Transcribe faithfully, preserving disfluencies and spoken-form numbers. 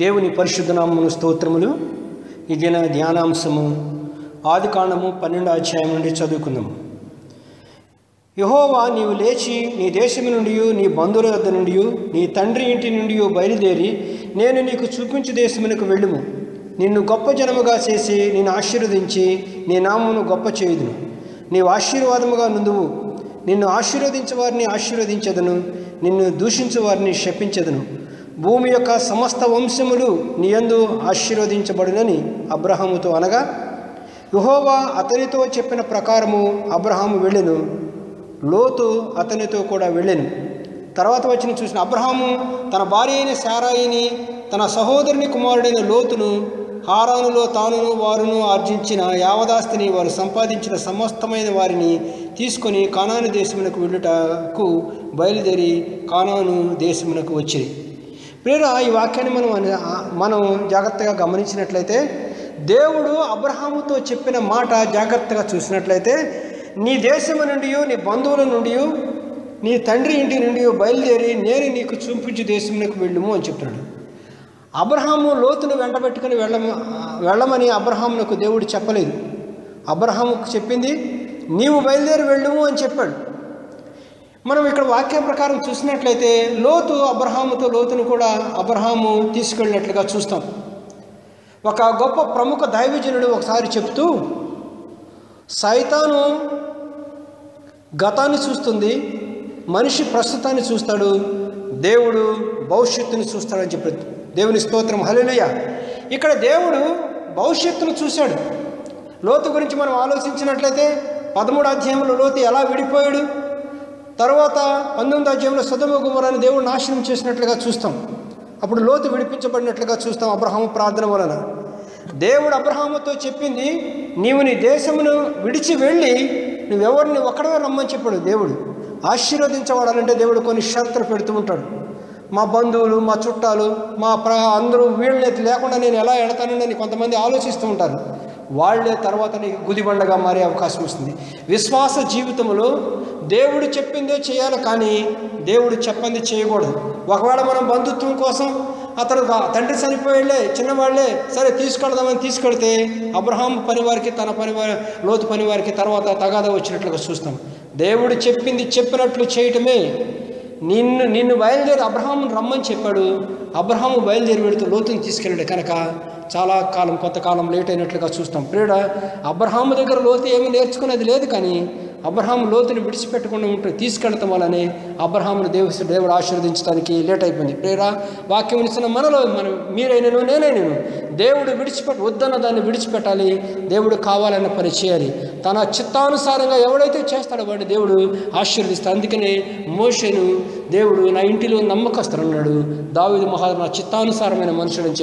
దేవుని పరిశుద్ధ నామమును స్తోత్రములు. ఈ దిన ధ్యానాంశము ఆదికాండము పన్నెండో అధ్యాయం నుండి చదువుకుందాము. యెహోవా, నీవు లేచి నీ దేశము నుండి నీ బంధువుల వద్ద నుండి నీ తండ్రి ఇంటి నుండి బయలుదేరి నేను నీకు చూపించు దేశమునకు వెళ్ళుము. నిన్ను గొప్ప జనముగా చేసి నేను ఆశీర్వదించి నీ నామమును గొప్ప చేయుదును. నీవు ఆశీర్వాదముగా నుందువు. నిన్ను ఆశీర్వదించే వారిని ఆశీర్వదించదును, నిన్ను దూషించే వారిని శపించదును. భూమి యొక్క సమస్త వంశములు నీయందు ఆశీర్వదించబడునని అబ్రహాముతో అనగా యెహోవా అతనితో చెప్పిన ప్రకారము అబ్రహాము వెళ్ళెను. లోతు అతనితో కూడా వెళ్ళెను. తర్వాత వచ్చిన చూసిన అబ్రహాము తన భార్య అయిన శారాయిని, తన సహోదరుని కుమారుడైన లోతును, హారానులో తానును వారును ఆర్జించిన యావదాస్తిని, వారు సంపాదించిన సమస్తమైన వారిని తీసుకొని కానాను దేశమునకు వెళ్ళుటకు బయలుదేరి కానాను దేశమునకు వచ్చేది. ప్రేరా, ఈ వాక్యాన్ని మనం మనం జాగ్రత్తగా గమనించినట్లయితే, దేవుడు అబ్రహాముతో చెప్పిన మాట జాగ్రత్తగా చూసినట్లయితే, నీ దేశము నుండి నీ బంధువుల నుండి నీ తండ్రి ఇంటి నుండి బయలుదేరి నేను నీకు చూపించు దేశమునకు వెళ్ళుము అని చెప్తున్నాడు. అబ్రహాము లోతును వెంటబెట్టుకుని వెళ్ళ వెళ్ళమని అబ్రహామునకు దేవుడు చెప్పలేదు. అబ్రహాముకు చెప్పింది నీవు బయలుదేరి వెళ్ళుము అని చెప్పాడు. మనం ఇక్కడ వాక్య ప్రకారం చూసినట్లయితే లోతు అబ్రహాముతో లోతును కూడా అబ్రహాము తీసుకెళ్ళినట్లుగా చూస్తాం. ఒక గొప్ప ప్రముఖ దైవజనుడు ఒకసారి చెప్తూ, సైతాను గతాన్ని చూస్తుంది, మనిషి ప్రస్తుతాన్ని చూస్తాడు, దేవుడు భవిష్యత్తుని చూస్తాడని చెప్పాడు. దేవుని స్తోత్రం, హల్లెలూయా. ఇక్కడ దేవుడు భవిష్యత్తును చూశాడు. లోతు గురించి మనం ఆలోచించినట్లయితే పదమూడు అధ్యాయంలో లోతు ఎలా విడిపోయాడు, తర్వాత పంతొమ్మిది అధ్యాయంలో సొదొమ గొమొరాను దేవుడు నాశనం చేసినట్లుగా చూస్తాం. అప్పుడు లోతు విడిపించబడినట్లుగా చూస్తాం అబ్రహాము ప్రార్థన వలన. దేవుడు అబ్రహాముతో చెప్పింది నీవు నీ దేశమును విడిచి వెళ్ళి నువ్వెవరిని ఒక్కడవే రమ్మని చెప్పాడు. దేవుడు ఆశీర్వదించబడాలంటే దేవుడు కొన్ని షరతులు పెడుతూ ఉంటాడు. మా బంధువులు, మా చుట్టాలు, మా ప్ర అందరూ వీళ్ళని లేకుండా నేను ఎలా ఎడతానని కొంతమంది ఆలోచిస్తూ ఉంటారు. వాళ్లే తర్వాత నీకు గుదిబండగా మారే అవకాశం వస్తుంది. విశ్వాస జీవితంలో దేవుడు చెప్పిందే చేయాలి, కానీ దేవుడు చెప్పింది చేయకూడదు. ఒకవేళ మనం బంధుత్వం కోసం అతను తండ్రి చనిపోయేళ్ళే చిన్నవాళ్లే సరే తీసుకెళ్దామని తీసుకెళ్తే అబ్రహాం పనివారికి, తన పనివారి లోతు పనివారికి తర్వాత తగాదా వచ్చినట్లుగా చూస్తాం. దేవుడు చెప్పింది చెప్పినట్లు చేయటమే. నిన్ను నిన్ను బయలుదేరి అబ్రహామును రమ్మని చెప్పాడు. అబ్రహాము బయలుదేరి వెళుతూ లోతుని తీసుకెళ్ళాడు కనుక చాలా కాలం కొంతకాలం లేట్ అయినట్లుగా చూస్తాం. ప్రియుడా, అబ్రహాము దగ్గర లోతు ఏమీ నేర్చుకునేది లేదు, కానీ అబ్రహాం లోతుని విడిచిపెట్టకుండా ఉంటే తీసుకెళ్తాం వలనే అబ్రహామును దేవు దేవుడు ఆశీర్వదించడానికి లేట్ అయిపోయింది. ప్రియుడా, వాక్యం ఇచ్చిన మనలో మనం మీరైనను నేనైనను దేవుడు విడిచిపెట్ట వద్దన్న దాన్ని విడిచిపెట్టాలి. దేవుడు కావాలన్న పని చేయాలి. తన చిత్తానుసారంగా ఎవడైతే చేస్తాడో వాడిని దేవుడు ఆశీర్వదిస్తాడు. అందుకనే మోషేను దేవుడు నా ఇంటిలో నమ్మకస్తుడు అన్నాడు, దావీదు మహా నా చిత్తానుసారమైన మనుషుడు.